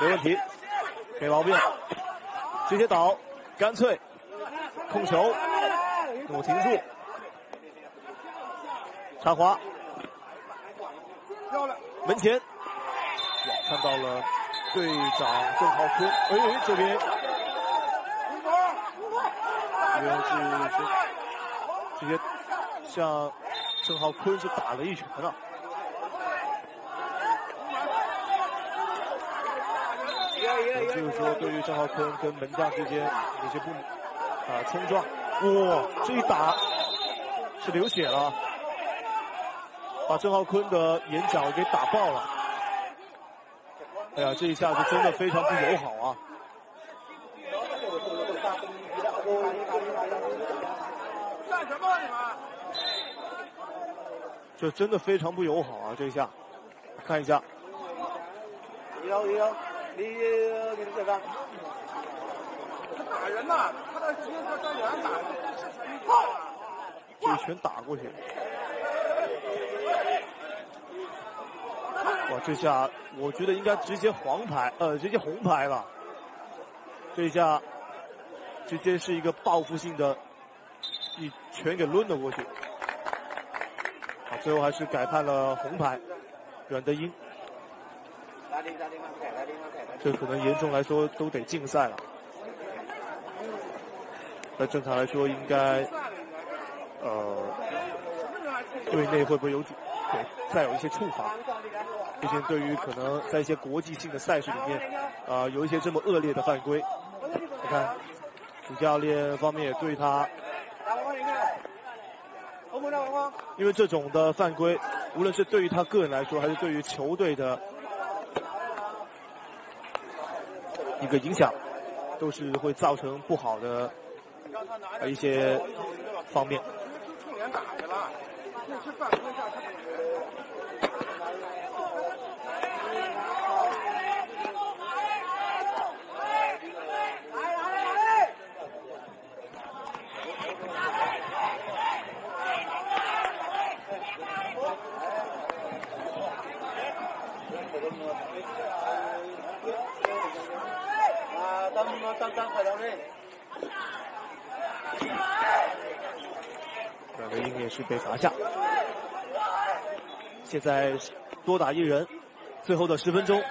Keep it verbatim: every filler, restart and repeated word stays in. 没问题，没毛病。直接倒，干脆控球，努停住，插滑，门前，看到了队长郑浩坤，哎，这边这边是直接向郑浩坤是打了一拳了。 也就是说，对于郑浩坤跟门将之间有些不啊冲撞，哇，这一打是流血了，把郑浩坤的眼角给打爆了。哎呀，这一下子真的非常不友好啊！干什么你们？这真的非常不友好啊！这一下，看一下。幺幺。 你你这个打人呐、啊！他那直接在在脸上打，这一炮，这一拳打过去，哇！这下我觉得应该直接黄牌，呃，直接红牌了。这一下直接是一个报复性的一拳给抡了过去，啊，最后还是改判了红牌，阮德英。 这可能严重来说都得禁赛了。那正常来说应该，呃，队内会不会有对再有一些处罚？毕竟对于可能在一些国际性的赛事里面，啊、呃，有一些这么恶劣的犯规，你看，主教练方面也对他，因为这种的犯规，无论是对于他个人来说，还是对于球队的。 一个影响，都是会造成不好的一些方面。阮德英也是被罚下，现在多打一人，最后的十分钟